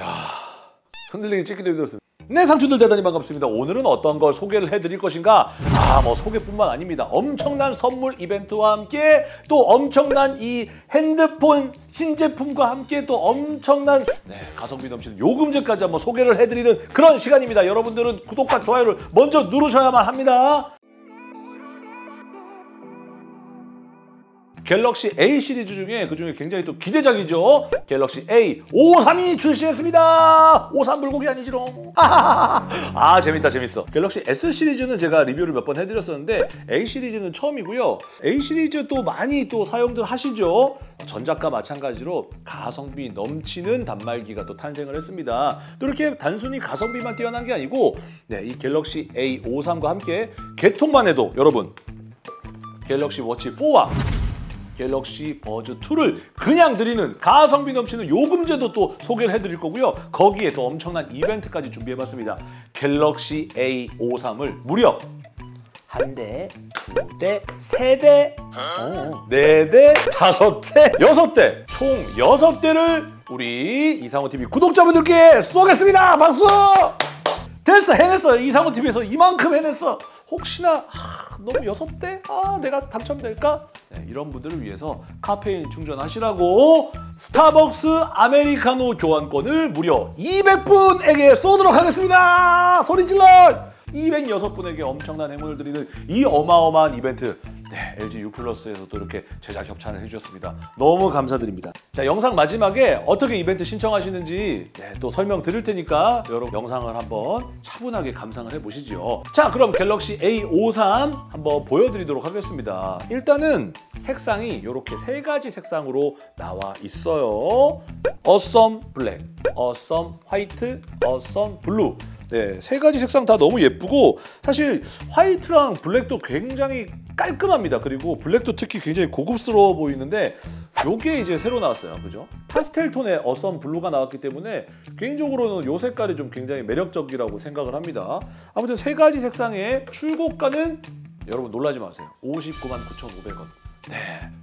야, 흔들리기 찍기도 힘들었습니다. 네, 상추들 대단히 반갑습니다. 오늘은 어떤 걸 소개를 해드릴 것인가? 뭐 소개뿐만 아닙니다. 엄청난 선물 이벤트와 함께 또 엄청난 이 핸드폰 신제품과 함께 또 엄청난 가성비 넘치는 요금제까지 한번 소개를 해드리는 그런 시간입니다. 여러분들은 구독과 좋아요를 먼저 누르셔야만 합니다. 갤럭시 A 시리즈 중에 그중에 굉장히 또 기대작이죠. 갤럭시 A53이 출시했습니다. 53 불고기 아니지롱. 아, 재밌다 재밌어. 갤럭시 S 시리즈는 제가 리뷰를 몇 번 해드렸었는데 A 시리즈는 처음이고요. A 시리즈 또 많이 또 사용들 하시죠. 전작과 마찬가지로 가성비 넘치는 단말기가 또 탄생을 했습니다. 또 이렇게 단순히 가성비만 뛰어난 게 아니고 이 갤럭시 A53과 함께 개통만 해도 여러분 갤럭시 워치 4와 갤럭시 버즈 2를 그냥 드리는 가성비 넘치는 요금제도 또 소개를 해드릴 거고요. 거기에 또 엄청난 이벤트까지 준비해봤습니다. 갤럭시 A53을 무려 1대, 2대, 3대, 4대, 5대, 6대, 총 6대를 우리 이상호TV 구독자분들께 쏘겠습니다. 박수! 됐어, 해냈어. 이상호TV에서 이만큼 해냈어. 혹시나 너무 6대? 내가 당첨될까? 이런 분들을 위해서 카페인 충전하시라고 스타벅스 아메리카노 교환권을 무려 200분에게 쏘도록 하겠습니다. 소리질러! 206분에게 엄청난 행운을 드리는 이 어마어마한 이벤트, LG 유플러스에서도 이렇게 제작 협찬을 해주셨습니다. 너무 감사드립니다. 자, 영상 마지막에 어떻게 이벤트 신청하시는지 또 설명 드릴 테니까 여러분 영상을 한번 차분하게 감상을 해보시죠. 자, 그럼 갤럭시 A53 한번 보여드리도록 하겠습니다. 일단은 색상이 이렇게 3가지 색상으로 나와 있어요. 어썸 블랙, 어썸 화이트, 어썸 블루. 3가지 색상 다 너무 예쁘고 사실 화이트랑 블랙도 굉장히 깔끔합니다. 그리고 블랙도 특히 굉장히 고급스러워 보이는데 요게 이제 새로 나왔어요. 그죠? 파스텔톤의 어썸 블루가 나왔기 때문에 개인적으로는 요 색깔이 좀 굉장히 매력적이라고 생각을 합니다. 아무튼 3가지 색상의 출고가는 여러분 놀라지 마세요. 599,500원.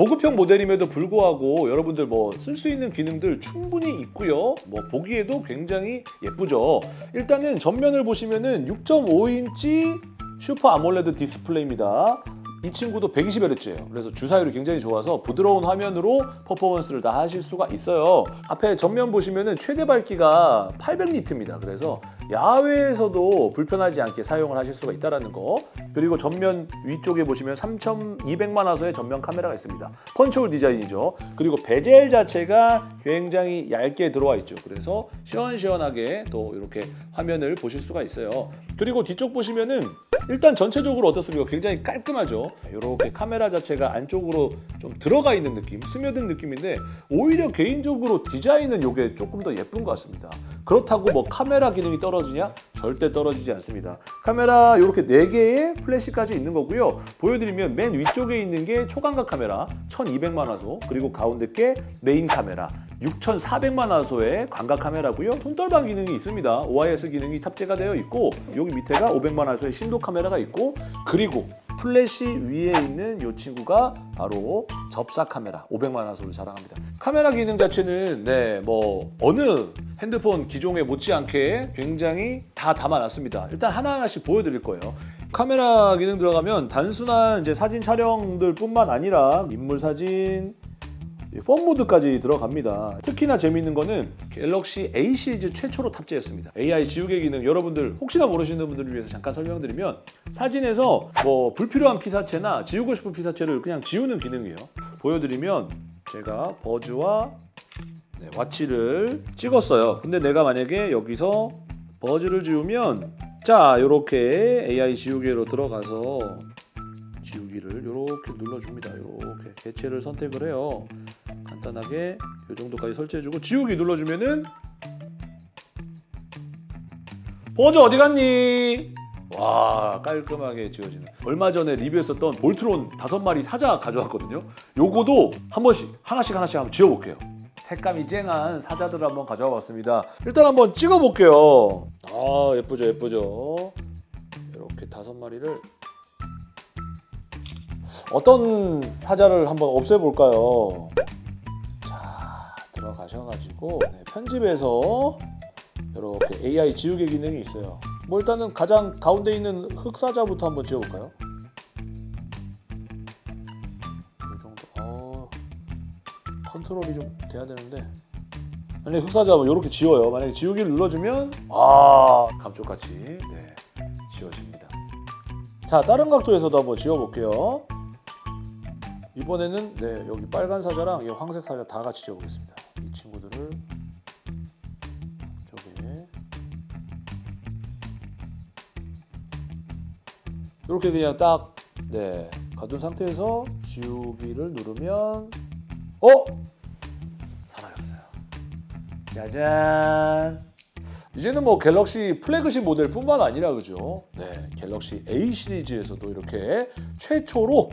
보급형 모델임에도 불구하고 여러분들 뭐 쓸 수 있는 기능들 충분히 있고요. 뭐 보기에도 굉장히 예쁘죠. 일단은 전면을 보시면은 6.5인치 슈퍼 아몰레드 디스플레이입니다. 이 친구도 120Hz예요. 그래서 주사율이 굉장히 좋아서 부드러운 화면으로 퍼포먼스를 다 하실 수가 있어요. 앞에 전면 보시면은 최대 밝기가 800니트입니다. 그래서 야외에서도 불편하지 않게 사용을 하실 수가 있다는 거. 그리고 전면 위쪽에 보시면 3200만 화소의 전면 카메라가 있습니다. 컨트롤 디자인이죠. 그리고 베젤 자체가 굉장히 얇게 들어와 있죠. 그래서 시원시원하게 또 이렇게 화면을 보실 수가 있어요. 그리고 뒤쪽 보시면은 일단 전체적으로 어떻습니까? 굉장히 깔끔하죠. 이렇게 카메라 자체가 안쪽으로 좀 들어가 있는 느낌, 스며든 느낌인데 오히려 개인적으로 디자인은 이게 조금 더 예쁜 것 같습니다. 그렇다고 뭐 카메라 기능이 떨어지냐? 절대 떨어지지 않습니다. 카메라 이렇게 4개의 플래시까지 있는 거고요. 보여드리면 맨 위쪽에 있는 게 초광각 카메라 1200만 화소, 그리고 가운데 게 메인 카메라 6400만 화소의 광각 카메라고요. 손떨방 기능이 있습니다. OIS 기능이 탑재가 되어 있고 여기 밑에가 500만 화소의 심도 카메라가 있고 그리고 플래시 위에 있는 이 친구가 바로 접사 카메라 500만 화소를 자랑합니다. 카메라 기능 자체는 뭐 어느 핸드폰 기종에 못지않게 굉장히 다 담아놨습니다. 일단 하나하나씩 보여드릴 거예요. 카메라 기능 들어가면 단순한 이제 사진 촬영들 뿐만 아니라 인물 사진, 폰 모드까지 들어갑니다. 특히나 재미있는 거는 갤럭시 A 시리즈 최초로 탑재했습니다. AI 지우개 기능, 여러분들 혹시나 모르시는 분들을 위해서 잠깐 설명드리면 사진에서 뭐 불필요한 피사체나 지우고 싶은 피사체를 그냥 지우는 기능이에요. 보여드리면 제가 버즈와 와치를 찍었어요. 근데 내가 만약에 여기서 버즈를 지우면 자, 이렇게 AI 지우개로 들어가서 지우기를 이렇게 눌러줍니다. 이렇게 개체를 선택을 해요. 간단하게 이 정도까지 설치해주고 지우기 눌러주면은 버즈 어디 갔니? 와, 깔끔하게 지워지네. 얼마 전에 리뷰했었던 볼트론 5마리 사자 가져왔거든요. 요거도 한 번씩 하나씩 한번 지워볼게요. 색감이 쨍한 사자들을 한번 가져와 봤습니다. 일단 한번 찍어볼게요. 아, 예쁘죠 예쁘죠. 이렇게 5마리를 어떤 사자를 한번 없애볼까요? 자, 들어가셔가지고 편집에서 이렇게 AI 지우개 기능이 있어요. 뭐 일단은 가장 가운데 있는 흑사자부터 한번 지워볼까요? 이 정도. 컨트롤이 좀 돼야 되는데. 만약에 흑사자 뭐 이렇게 지워요. 만약에 지우기를 눌러주면 감쪽같이 네, 지워집니다. 자, 다른 각도에서도 한번 지워볼게요. 이번에는 네, 여기 빨간 사자랑 이 황색 사자 다 같이 지워보겠습니다. 이 친구들을 저기 이렇게 그냥 딱 네, 가둔 상태에서 지우기를 누르면 사라졌어요. 짜잔! 이제는 뭐 갤럭시 플래그십 모델뿐만 아니라 그죠? 네, 갤럭시 A 시리즈에서도 이렇게 최초로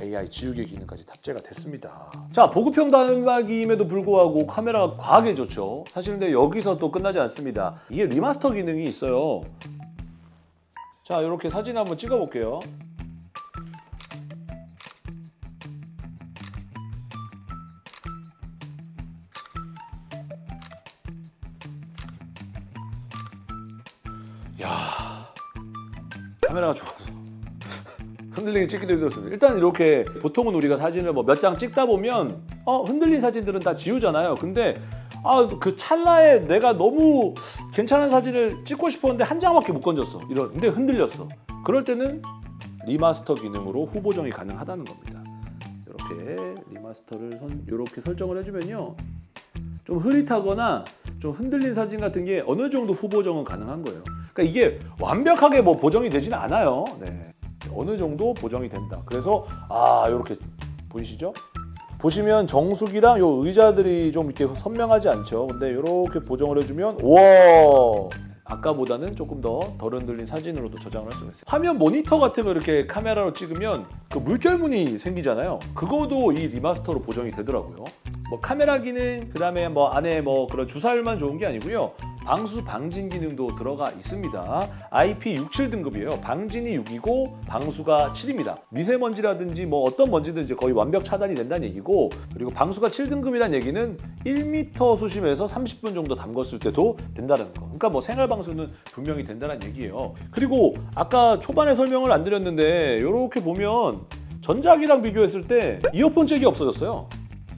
AI 지우개 기능까지 탑재가 됐습니다. 자, 보급형 단말기임에도 불구하고 카메라가 과하게 좋죠. 사실 근데 여기서 또 끝나지 않습니다. 이게 리마스터 기능이 있어요. 자, 이렇게 사진 한번 찍어볼게요. 야, 카메라가 좋아서 흔들리게 찍기도 힘들었습니다. 일단 이렇게 보통은 우리가 사진을 뭐 몇 장 찍다 보면 흔들린 사진들은 다 지우잖아요. 근데 그 찰나에 내가 너무 괜찮은 사진을 찍고 싶었는데 한 장밖에 못 건졌어. 근데 흔들렸어. 그럴 때는 리마스터 기능으로 후보정이 가능하다는 겁니다. 이렇게 리마스터를 이렇게 설정을 해주면요, 좀 흐릿하거나 좀 흔들린 사진 같은 게 어느 정도 후보정은 가능한 거예요. 그러니까 이게 완벽하게 뭐 보정이 되진 않아요. 네. 어느 정도 보정이 된다. 그래서 이렇게 보이시죠? 보시면 정수기랑 요 의자들이 좀 이렇게 선명하지 않죠? 근데 이렇게 보정을 해주면 우와! 아까보다는 조금 더 덜 흔들린 사진으로도 저장을 할 수가 있어요. 화면 모니터 같은 거 이렇게 카메라로 찍으면 그 물결문이 생기잖아요. 그거도 이 리마스터로 보정이 되더라고요. 뭐 카메라 기능, 그 다음에 뭐 안에 뭐 그런 주사율만 좋은 게 아니고요, 방수 방진 기능도 들어가 있습니다. IP67 등급이에요. 방진이 6이고 방수가 7입니다. 미세먼지라든지 뭐 어떤 먼지든지 거의 완벽 차단이 된다는 얘기고, 그리고 방수가 7등급이란 얘기는 1m 수심에서 30분 정도 담궜을 때도 된다는 거. 그러니까 뭐 생활 방수는 분명히 된다는 얘기예요. 그리고 아까 초반에 설명을 안 드렸는데 이렇게 보면 전작이랑 비교했을 때 이어폰 잭이 없어졌어요.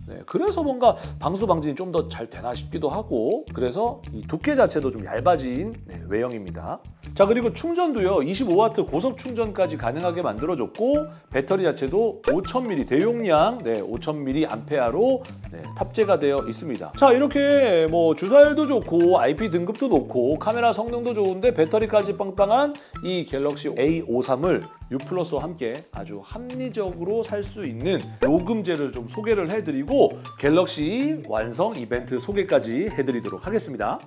네, 그래서 뭔가 방수 방진이 좀 더 잘 되나 싶기도 하고, 그래서 이 두께 자체도 좀 얇아진 네, 외형입니다. 자, 그리고 충전도요 25W 고속 충전까지 가능하게 만들어줬고, 배터리 자체도 5000mAh 대용량 5000mAh로 네, 탑재가 되어 있습니다. 자, 이렇게 뭐 주사율도 좋고 IP 등급도 높고 카메라 성능도 좋은데 배터리까지 빵빵한 이 갤럭시 A53을 유플러스와 함께 아주 합리적으로 살 수 있는 요금제를 좀 소개를 해드리고, 갤럭시 완성 이벤트 소개까지 해드리도록 하겠습니다.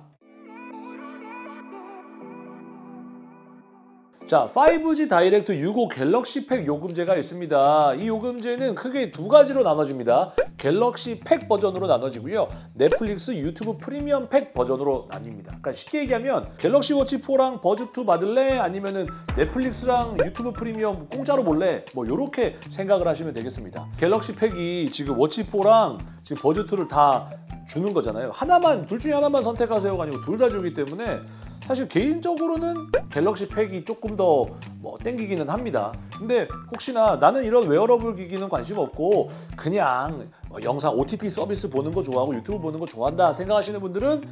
자, 5G 다이렉트 65 갤럭시 팩 요금제가 있습니다. 이 요금제는 크게 두 가지로 나눠집니다. 갤럭시 팩 버전으로 나눠지고요, 넷플릭스, 유튜브 프리미엄 팩 버전으로 나뉩니다. 그러니까 쉽게 얘기하면 갤럭시 워치 4랑 버즈2 받을래? 아니면은 넷플릭스랑 유튜브 프리미엄 공짜로 볼래? 뭐 요렇게 생각을 하시면 되겠습니다. 갤럭시 팩이 지금 워치 4랑 지금 버즈2를 다 주는 거잖아요. 하나만, 둘 중에 하나만 선택하세요가 아니고 둘 다 주기 때문에 사실 개인적으로는 갤럭시 팩이 조금 더 뭐 땡기기는 합니다. 근데 혹시나 나는 이런 웨어러블 기기는 관심 없고 그냥 영상 OTT 서비스 보는 거 좋아하고 유튜브 보는 거 좋아한다 생각하시는 분들은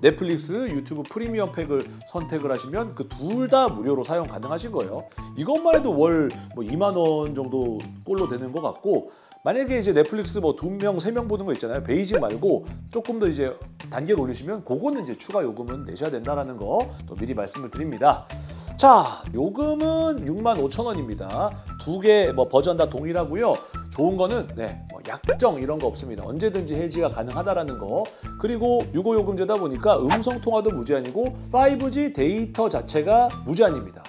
넷플릭스, 유튜브 프리미엄 팩을 선택을 하시면 그 둘 다 무료로 사용 가능하신 거예요. 이것만 해도 월 뭐 2만 원 정도 꼴로 되는 것 같고, 만약에 이제 넷플릭스 뭐 2명, 3명 보는 거 있잖아요. 베이직 말고 조금 더 이제 단계를 올리시면 그거는 이제 추가 요금은 내셔야 된다는 거 또 미리 말씀을 드립니다. 자, 요금은 65,000원입니다. 두 개 뭐 버전 다 동일하고요. 좋은 거는 네, 뭐 약정 이런 거 없습니다. 언제든지 해지가 가능하다라는 거. 그리고 65 요금제다 보니까 음성 통화도 무제한이고 5G 데이터 자체가 무제한입니다.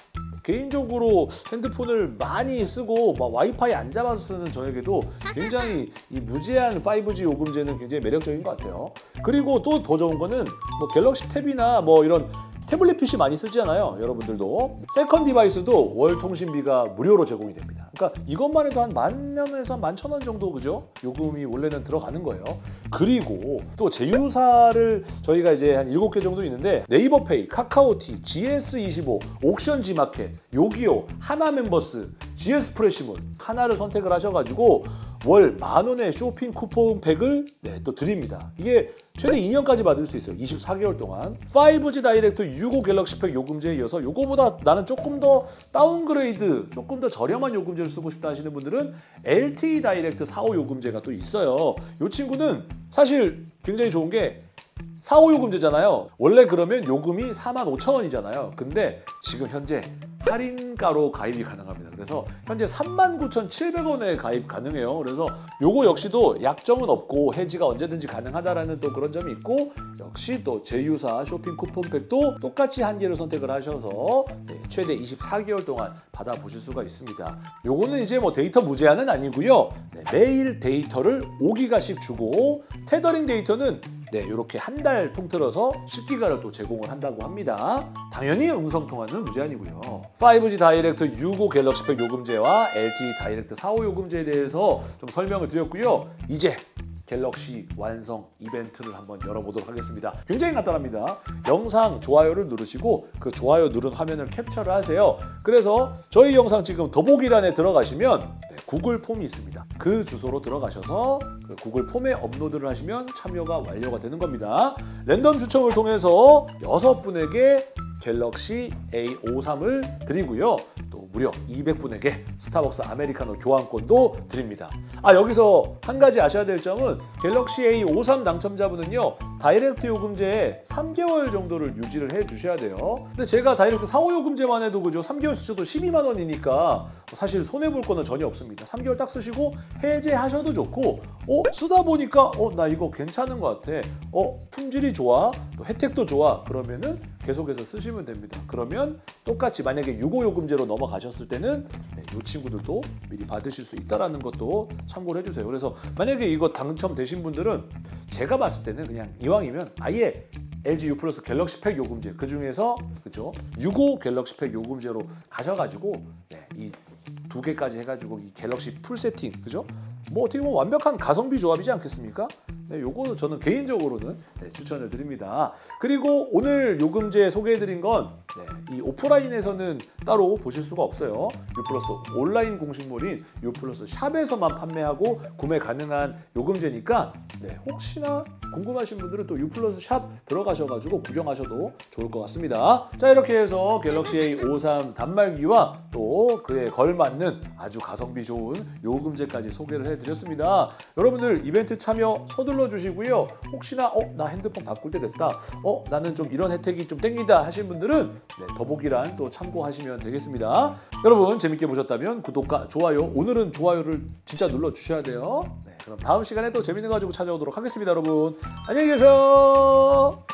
개인적으로 핸드폰을 많이 쓰고 막 와이파이 안 잡아서 쓰는 저에게도 굉장히 이 무제한 5G 요금제는 굉장히 매력적인 것 같아요. 그리고 또 더 좋은 거는 뭐 갤럭시 탭이나 뭐 이런 태블릿 PC 많이 쓰잖아요, 여러분들도. 세컨 디바이스도 월 통신비가 무료로 제공이 됩니다. 그러니까 이것만 해도 한 10,000원에서 11,000원 정도, 그죠? 요금이 원래는 들어가는 거예요. 그리고 또 제휴사를 저희가 이제 한 7개 정도 있는데, 네이버페이, 카카오티, GS25, 옥션지마켓, 요기요, 하나멤버스, GS 프레시문 하나를 선택을 하셔가지고 월 10,000원의 쇼핑 쿠폰팩을 또 드립니다. 이게 최대 2년까지 받을 수 있어요. 24개월 동안. 5G 다이렉트 65 갤럭시팩 요금제에 이어서 요거보다 나는 조금 더 다운그레이드, 조금 더 저렴한 요금제를 쓰고 싶다 하시는 분들은 LTE 다이렉트 45 요금제가 또 있어요. 이 친구는 사실 굉장히 좋은 게 45 요금제잖아요. 원래 그러면 요금이 45,000원이잖아요. 근데 지금 현재 할인가로 가입이 가능합니다. 그래서 현재 39,700원에 가입 가능해요. 그래서 요거 역시도 약정은 없고 해지가 언제든지 가능하다라는 또 그런 점이 있고, 역시 또 제휴사 쇼핑 쿠폰팩도 똑같이 한 개를 선택을 하셔서 최대 24개월 동안 받아보실 수가 있습니다. 요거는 이제 뭐 데이터 무제한은 아니고요. 매일 데이터를 5기가씩 주고, 테더링 데이터는 이렇게 한 달 통틀어서 10기가를 또 제공을 한다고 합니다. 당연히 음성통화는 무제한이고요. 5G 다이렉트 65 갤럭시팩 요금제와 LTE 다이렉트 45 요금제에 대해서 좀 설명을 드렸고요. 이제 갤럭시 완성 이벤트를 한번 열어보도록 하겠습니다. 굉장히 간단합니다. 영상 좋아요를 누르시고 그 좋아요 누른 화면을 캡처를 하세요. 그래서 저희 영상 지금 더보기란에 들어가시면 구글 폼이 있습니다. 그 주소로 들어가셔서 그 구글 폼에 업로드를 하시면 참여가 완료가 되는 겁니다. 랜덤 추첨을 통해서 6분에게 갤럭시 A53을 드리고요. 또 무려 200분에게 스타벅스 아메리카노 교환권도 드립니다. 여기서 한 가지 아셔야 될 점은, 갤럭시 A53 당첨자분은요, 다이렉트 요금제에 3개월 정도를 유지를 해 주셔야 돼요. 근데 제가 다이렉트 45 요금제만 해도, 그죠? 3개월 쓰셔도 12만 원이니까 사실 손해볼 거는 전혀 없습니다. 3개월 딱 쓰시고 해제하셔도 좋고, 쓰다 보니까 나 이거 괜찮은 것 같아, 품질이 좋아, 또 혜택도 좋아, 그러면은 계속해서 쓰시면 됩니다. 그러면 똑같이 만약에 65 요금제로 넘어가셨을 때는 이 친구들도 미리 받으실 수 있다는 것도 참고를 해주세요. 그래서 만약에 이거 당첨되신 분들은 제가 봤을 때는 그냥 이왕이면 아예 LG 유플러스 갤럭시팩 요금제, 그 중에서, 그죠, 65 갤럭시팩 요금제로 가셔가지고 이 2개까지 해가지고 이 갤럭시 풀 세팅, 그죠? 뭐 어떻게 보면 완벽한 가성비 조합이지 않겠습니까? 요거 저는 개인적으로는 추천을 드립니다. 그리고 오늘 요금제 소개해드린 건 이 오프라인에서는 따로 보실 수가 없어요. 유플러스 온라인 공식몰인 유플러스 샵에서만 판매하고 구매 가능한 요금제니까 혹시나 궁금하신 분들은 또 유플러스 샵 들어가셔가지고 구경하셔도 좋을 것 같습니다. 자, 이렇게 해서 갤럭시 A53 단말기와 또 그에 걸맞는 아주 가성비 좋은 요금제까지 소개를 해드렸습니다. 여러분들 이벤트 참여 서둘러 주시고요. 혹시나 나 핸드폰 바꿀 때 됐다, 나는 좀 이런 혜택이 좀 땡긴다 하신 분들은 더보기란 또 참고하시면 되겠습니다. 여러분 재밌게 보셨다면 구독과 좋아요, 오늘은 좋아요를 진짜 눌러주셔야 돼요. 그럼 다음 시간에 또 재밌는 거 가지고 찾아오도록 하겠습니다. 여러분 안녕히 계세요.